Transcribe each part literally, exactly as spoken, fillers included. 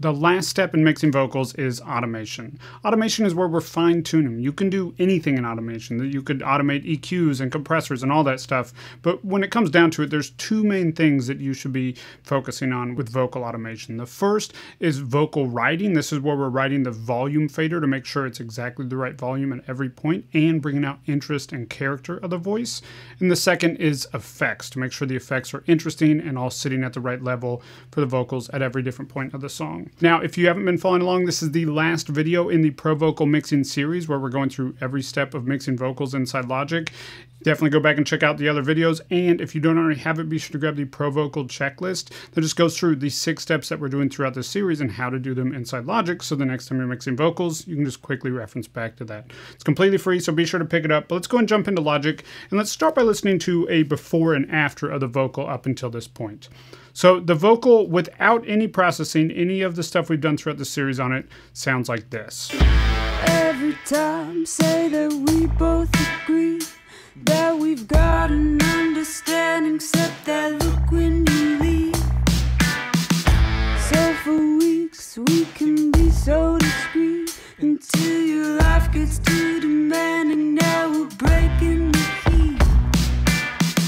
The last step in mixing vocals is automation. Automation is where we're fine-tuning. You can do anything in automation. You could automate E Qs and compressors and all that stuff, but when it comes down to it, there's two main things that you should be focusing on with vocal automation. The first is vocal writing. This is where we're writing the volume fader to make sure it's exactly the right volume at every point and bringing out interest and character of the voice. And the second is effects, to make sure the effects are interesting and all sitting at the right level for the vocals at every different point of the song. Now, if you haven't been following along, this is the last video in the Pro Vocal Mixing series where we're going through every step of mixing vocals inside Logic. Definitely go back and check out the other videos, and if you don't already have it, be sure to grab the Pro Vocal checklist that just goes through the six steps that we're doing throughout this series and how to do them inside Logic, so the next time you're mixing vocals, you can just quickly reference back to that. It's completely free, so be sure to pick it up, but let's go and jump into Logic, and let's start by listening to a before and after of the vocal up until this point. So the vocal, without any processing, any of the stuff we've done throughout the series on it, sounds like this. Every time, say that we both agree. That we've got an understanding, except that look when you leave. So for weeks we can be so discreet until your life gets too demanding. Now we're breaking the heat.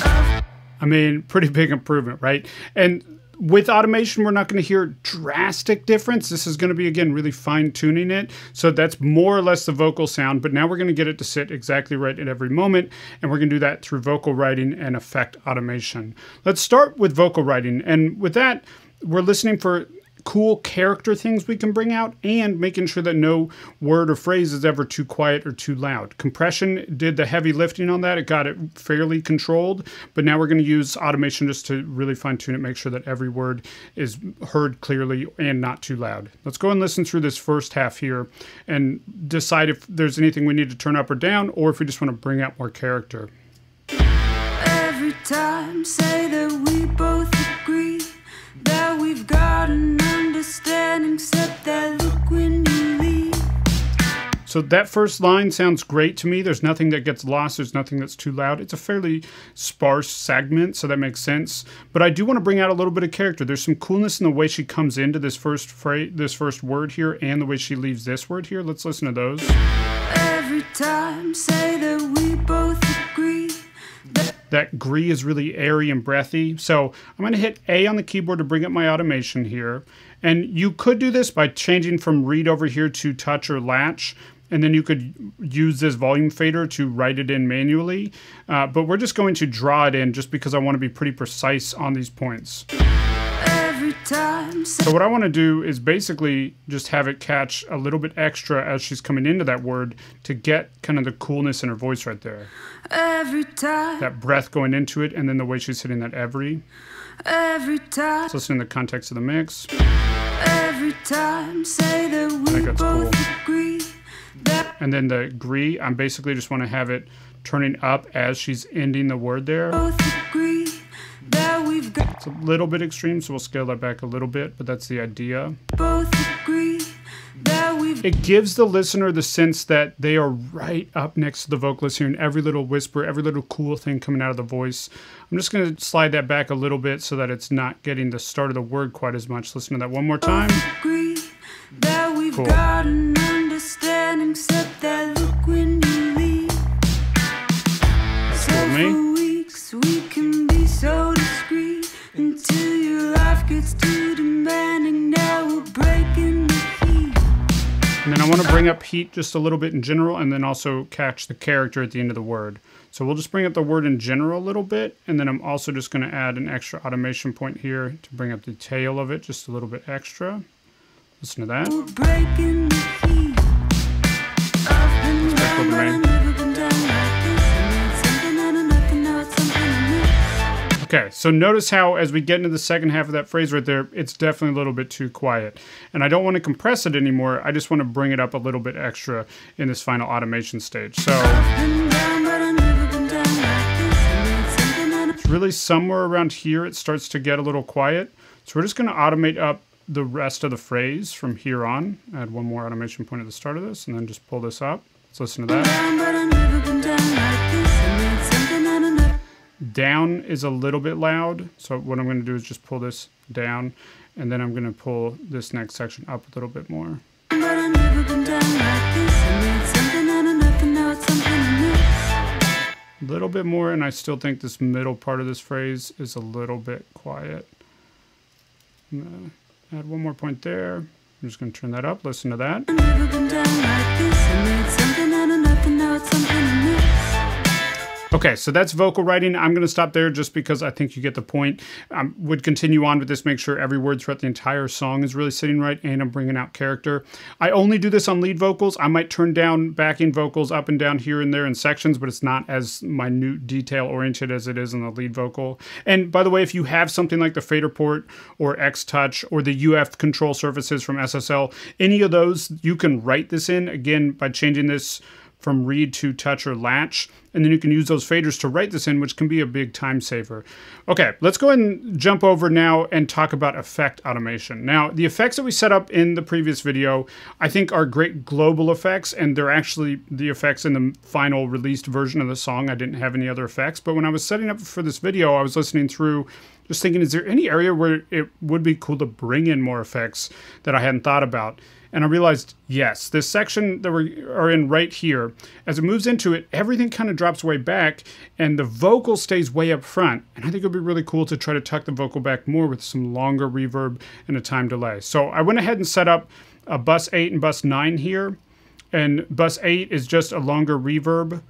Of I mean, pretty big improvement, right? And with automation, we're not going to hear drastic difference. This is going to be, again, really fine-tuning it. So that's more or less the vocal sound, but now we're going to get it to sit exactly right at every moment, and we're going to do that through vocal writing and effect automation. Let's start with vocal writing, and with that, we're listening for cool character things we can bring out and making sure that no word or phrase is ever too quiet or too loud. Compression did the heavy lifting on that. It got it fairly controlled, but now we're going to use automation just to really fine tune it, make sure that every word is heard clearly and not too loud. Let's go and listen through this first half here and decide if there's anything we need to turn up or down, or if we just want to bring out more character. Every time, say that we both agree that we've got an understanding, except that look when you leave. So that first line sounds great to me. There's nothing that gets lost. There's nothing that's too loud. It's a fairly sparse segment, so that makes sense. But I do want to bring out a little bit of character. There's some coolness in the way she comes into this first phrase, this first word here, and the way she leaves this word here. Let's listen to those. Every time, say that we both agree. That gree is really airy and breathy. So I'm gonna hit A on the keyboard to bring up my automation here. And you could do this by changing from read over here to touch or latch. And then you could use this volume fader to write it in manually. Uh, but we're just going to draw it in just because I wanna be pretty precise on these points. Every time. So what I wanna do is basically just have it catch a little bit extra as she's coming into that word to get kind of the coolness in her voice right there. Every time. That breath going into it, and then the way she's hitting that every. Every time. Let's listen in the context of the mix. Every time, say that we I think that's both cool. Agree that and then the agree, I'm basically just wanna have it turning up as she's ending the word there. Both agree that we've got. It's a little bit extreme, so we'll scale that back a little bit, but that's the idea. Both agree. It gives the listener the sense that they are right up next to the vocalist, hearing every little whisper, every little cool thing coming out of the voice. I'm just going to slide that back a little bit so that it's not getting the start of the word quite as much. Listen to that one more time. Cool. That's for me. And then I want to bring up heat just a little bit in general, and then also catch the character at the end of the word. So we'll just bring up the word in general a little bit, and then I'm also just going to add an extra automation point here to bring up the tail of it just a little bit extra. Listen to that. That's cool to me. Okay, so notice how as we get into the second half of that phrase right there, it's definitely a little bit too quiet. And I don't want to compress it anymore. I just want to bring it up a little bit extra in this final automation stage. So it's really somewhere around here it starts to get a little quiet. So we're just going to automate up the rest of the phrase from here on. Add one more automation point at the start of this, and then just pull this up. Let's listen to that. Down is a little bit loud, so what I'm going to do is just pull this down, And then I'm going to pull this next section up a little bit more. A little bit more, and I still think this middle part of this phrase is a little bit quiet. I'm gonna add one more point there. I'm just going to turn that up, listen to that. Okay, so that's vocal writing. I'm going to stop there just because I think you get the point. I would continue on with this, make sure every word throughout the entire song is really sitting right, and I'm bringing out character. I only do this on lead vocals. I might turn down backing vocals up and down here and there in sections, but it's not as minute detail-oriented as it is in the lead vocal. And by the way, if you have something like the fader port or X-Touch or the U F control surfaces from S S L, any of those, you can write this in, again, by changing this from read to touch or latch, and then you can use those faders to write this in, which can be a big time saver. Okay, let's go ahead and jump over now and talk about effect automation. Now, the effects that we set up in the previous video, I think are great global effects, and they're actually the effects in the final released version of the song. I didn't have any other effects, but when I was setting up for this video, I was listening through just thinking, is there any area where it would be cool to bring in more effects that I hadn't thought about? And I realized, yes, this section that we are in right here, as it moves into it, everything kind of drops way back and the vocal stays way up front. And I think it'd be really cool to try to tuck the vocal back more with some longer reverb and a time delay. So I went ahead and set up a bus eight and bus nine here. And bus eight is just a longer reverb.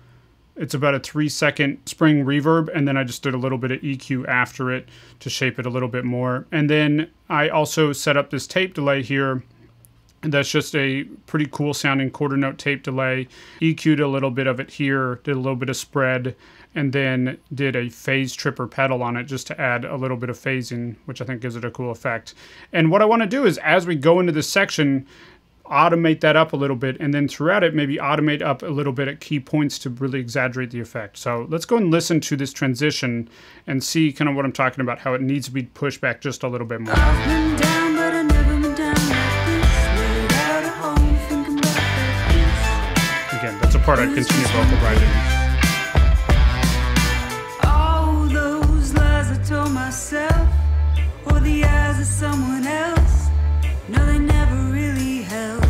It's about a three second spring reverb, and then I just did a little bit of E Q after it to shape it a little bit more. And then I also set up this tape delay here. That's just a pretty cool sounding quarter note tape delay. E Q'd a little bit of it here, did a little bit of spread, and then did a phase tripper pedal on it just to add a little bit of phasing, which I think gives it a cool effect. And what I want to do is, as we go into this section, automate that up a little bit, and then throughout it, maybe automate up a little bit at key points to really exaggerate the effect. So let's go and listen to this transition and see kind of what I'm talking about, how it needs to be pushed back just a little bit more. Part I continue vocal writing. All those lies I told myself, or the eyes of someone else, no, they never really held.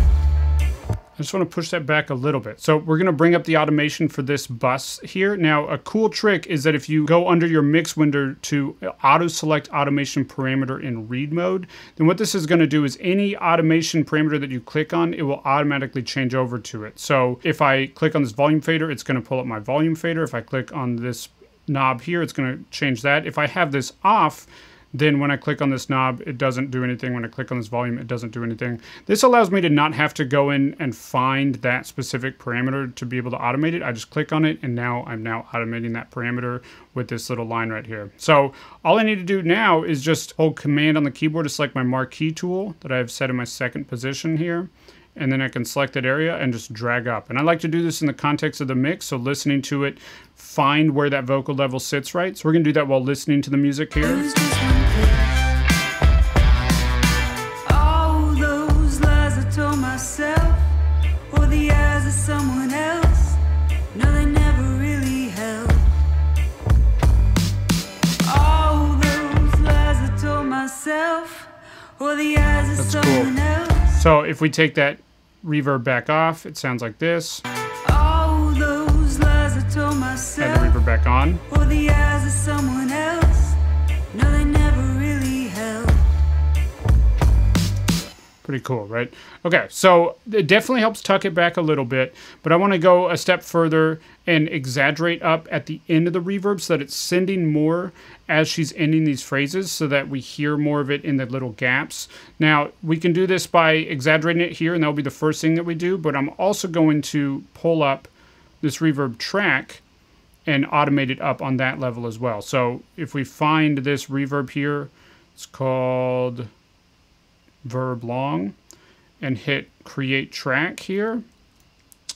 I just want to push that back a little bit. So we're going to bring up the automation for this bus here. Now, a cool trick is that if you go under your mix window to auto select automation parameter in read mode, then what this is going to do is any automation parameter that you click on, it will automatically change over to it. So if I click on this volume fader, it's going to pull up my volume fader. If I click on this knob here, it's going to change that. If I have this off, then when I click on this knob, it doesn't do anything. When I click on this volume, it doesn't do anything. This allows me to not have to go in and find that specific parameter to be able to automate it. I just click on it, and now I'm now automating that parameter with this little line right here. So all I need to do now is just hold command on the keyboard to select my marquee tool that I have set in my second position here. And then I can select that area and just drag up. And I like to do this in the context of the mix, so listening to it, find where that vocal level sits right. So we're going to do that while listening to the music here. All those lies I told myself, or the eyes of someone else, no, they never really held. All those lies I told myself, or the eyes of someone else. So if we take that reverb back off, it sounds like this. All those lies I told myself. Add the reverb back on. Or the eyes of someone else. No, they never really held. Pretty cool, right? Okay, so it definitely helps tuck it back a little bit, but I want to go a step further and exaggerate up at the end of the reverb so that it's sending more as she's ending these phrases so that we hear more of it in the little gaps. Now, we can do this by exaggerating it here, and that'll be the first thing that we do, but I'm also going to pull up this reverb track and automate it up on that level as well. So if we find this reverb here, it's called Verb Long, and hit Create Track here.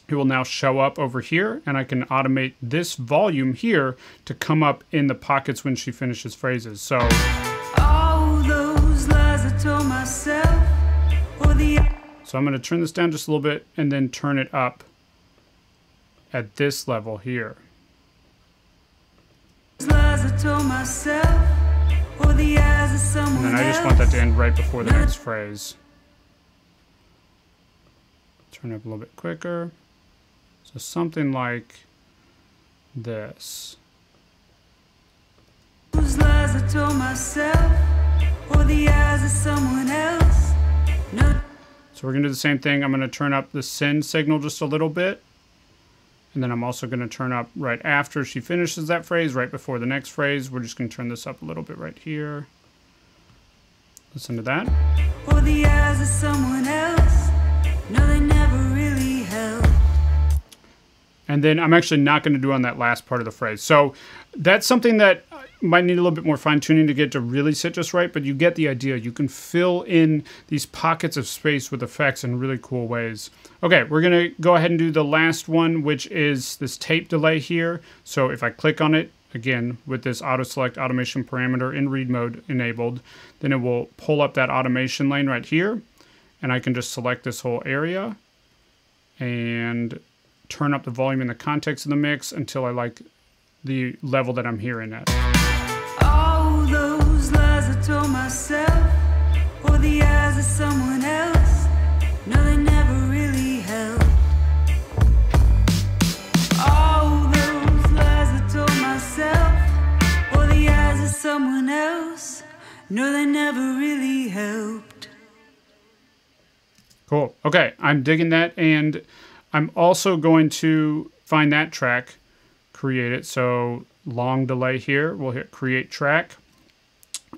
It will now show up over here, and I can automate this volume here to come up in the pockets when she finishes phrases. So all those lies I told myself, or the... So I'm going to turn this down just a little bit and then turn it up at this level here. Lies I told myself, And then I just want that to end right before the next phrase. Turn it up a little bit quicker. So something like this. Whose lies I told myself, or the eyes of someone else. No. So we're going to do the same thing. I'm going to turn up the send signal just a little bit. And then I'm also going to turn up right after she finishes that phrase, right before the next phrase. We're just going to turn this up a little bit right here. Listen to that. Or the eyes of someone else. No, they never really held. And then I'm actually not going to do on that last part of the phrase. So that's something that might need a little bit more fine-tuning to get to really sit just right, but you get the idea. You can fill in these pockets of space with effects in really cool ways. Okay, we're going to go ahead and do the last one, which is this tape delay here. So if I click on it, again, with this auto-select automation parameter in read mode enabled, then it will pull up that automation lane right here, and I can just select this whole area and turn up the volume in the context of the mix until I like the level that I'm hearing at. All those lies I told myself, or the eyes of someone else, no, they never really held. All those lies I told myself, or the eyes of someone else, no, they never really helped. Cool. Okay, I'm digging that, and I'm also going to find that track, create it. So long delay here, we'll hit create track,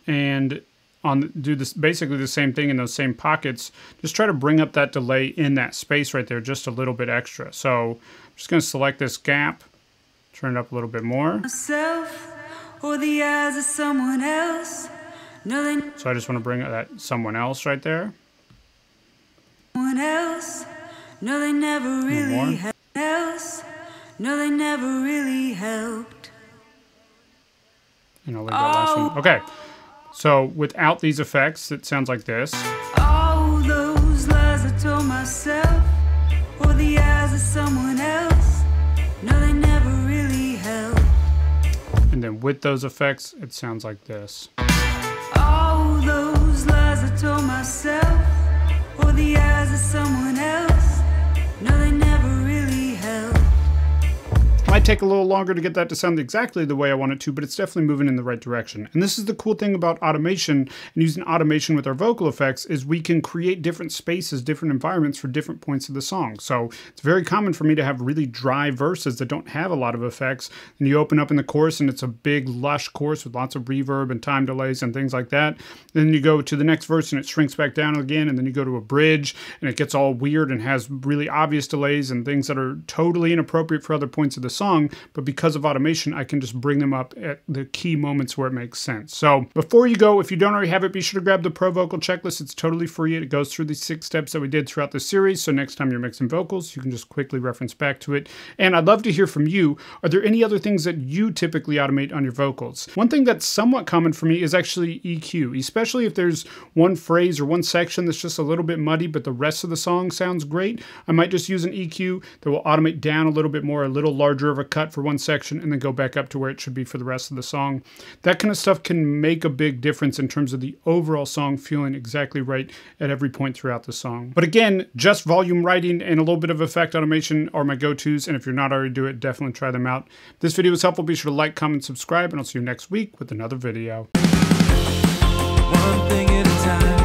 and on do this basically the same thing in those same pockets. Just try to bring up that delay in that space right there just a little bit extra. So I'm just going to select this gap, turn it up a little bit more. Myself, or the eyes of someone else. Nothing. So I just want to bring up that someone else right there. Someone else. No, they never really helped. No, they never really helped. And I'll leave that last one. Okay. So without these effects, it sounds like this. All those lies I told myself, or the eyes of someone else. No, they never really helped. And then with those effects, it sounds like this. All those lies I told myself, or the eyes of someone else. No, they never really helped. Might take a little longer to get that to sound exactly the way I want it to, but it's definitely moving in the right direction. And this is the cool thing about automation and using automation with our vocal effects is we can create different spaces, different environments for different points of the song. So it's very common for me to have really dry verses that don't have a lot of effects. And you open up in the chorus and it's a big lush chorus with lots of reverb and time delays and things like that. Then you go to the next verse and it shrinks back down again. And then you go to a bridge and it gets all weird and has really obvious delays and things that are totally inappropriate for other points of the song, but because of automation, I can just bring them up at the key moments where it makes sense. So before you go, if you don't already have it, be sure to grab the Pro Vocal Checklist. It's totally free. It goes through the six steps that we did throughout the series. So next time you're mixing vocals, you can just quickly reference back to it. And I'd love to hear from you. Are there any other things that you typically automate on your vocals? One thing that's somewhat common for me is actually E Q, especially if there's one phrase or one section that's just a little bit muddy, but the rest of the song sounds great. I might just use an E Q that will automate down a little bit more, a little larger of a cut for one section and then go back up to where it should be for the rest of the song. That kind of stuff can make a big difference in terms of the overall song feeling exactly right at every point throughout the song. But again, just volume writing and a little bit of effect automation are my go-tos, and if you're not already doing it, definitely try them out. If this video was helpful, be sure to like, comment, subscribe, and I'll see you next week with another video. One thing at a time.